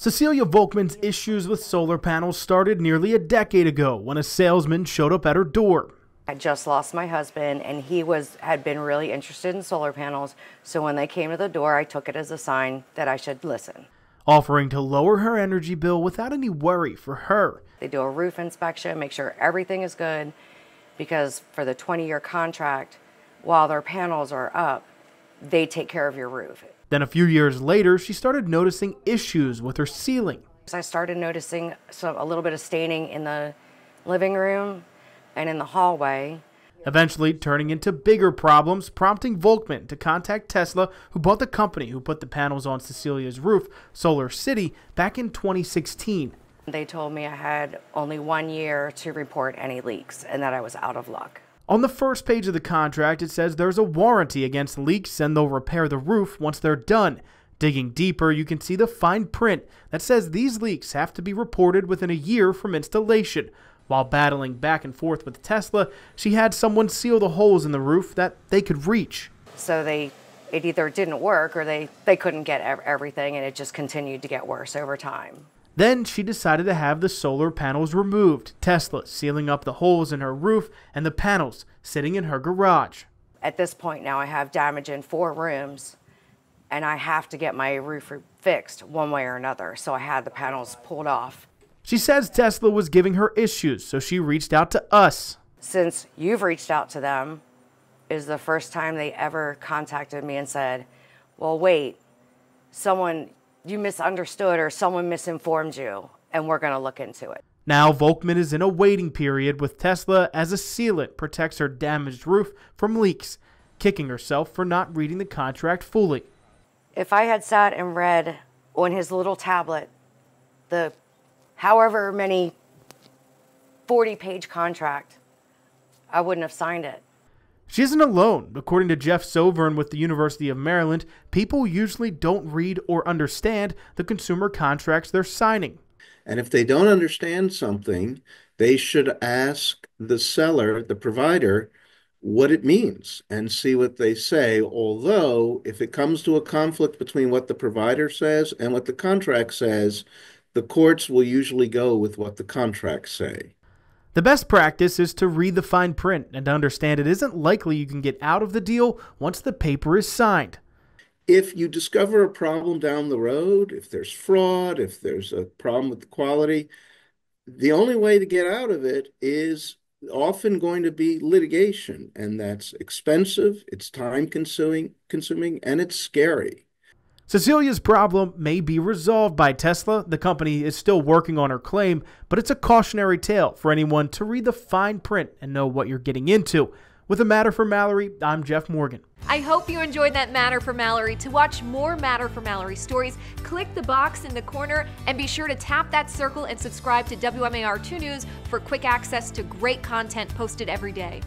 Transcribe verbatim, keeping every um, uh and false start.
Cecilia Volkman's issues with solar panels started nearly a decade ago when a salesman showed up at her door. I just lost my husband, and he was had been really interested in solar panels, so when they came to the door, I took it as a sign that I should listen. Offering to lower her energy bill without any worry for her. They do a roof inspection, make sure everything is good, because for the twenty-year contract, while their panels are up, they take care of your roof. Then a few years later, she started noticing issues with her ceiling. I started noticing some, a little bit of staining in the living room and in the hallway. Eventually turning into bigger problems, prompting Volkman to contact Tesla, who bought the company who put the panels on Cecilia's roof, Solar City, back in twenty sixteen. They told me I had only one year to report any leaks and that I was out of luck. On the first page of the contract, it says there's a warranty against leaks and they'll repair the roof once they're done. Digging deeper, you can see the fine print that says these leaks have to be reported within a year from installation. While battling back and forth with Tesla, she had someone seal the holes in the roof that they could reach. So they, it either didn't work or they, they couldn't get everything, and it just continued to get worse over time. Then she decided to have the solar panels removed, Tesla sealing up the holes in her roof and the panels sitting in her garage. At this point now I have damage in four rooms and I have to get my roof fixed one way or another, so I had the panels pulled off. She says Tesla was giving her issues, so she reached out to us. Since you've reached out to them is the first time they ever contacted me and said, well wait, someone... you misunderstood or someone misinformed you, and we're going to look into it. Now Volkman is in a waiting period with Tesla as a sealant protects her damaged roof from leaks, kicking herself for not reading the contract fully. If I had sat and read on his little tablet the however many forty page contract, I wouldn't have signed it. She isn't alone. According to Jeff Sovern with the University of Maryland, people usually don't read or understand the consumer contracts they're signing. And if they don't understand something, they should ask the seller, the provider, what it means and see what they say. Although, if it comes to a conflict between what the provider says and what the contract says, the courts will usually go with what the contracts say. The best practice is to read the fine print and understand it isn't likely you can get out of the deal once the paper is signed. If you discover a problem down the road, if there's fraud, if there's a problem with the quality, the only way to get out of it is often going to be litigation, and that's expensive, it's time consuming, consuming, and it's scary. Cecilia's problem may be resolved by Tesla. The company is still working on her claim, but it's a cautionary tale for anyone to read the fine print and know what you're getting into. With a Matter for Mallory, I'm Jeff Morgan. I hope you enjoyed that Matter for Mallory. To watch more Matter for Mallory stories, click the box in the corner and be sure to tap that circle and subscribe to W M A R two News for quick access to great content posted every day.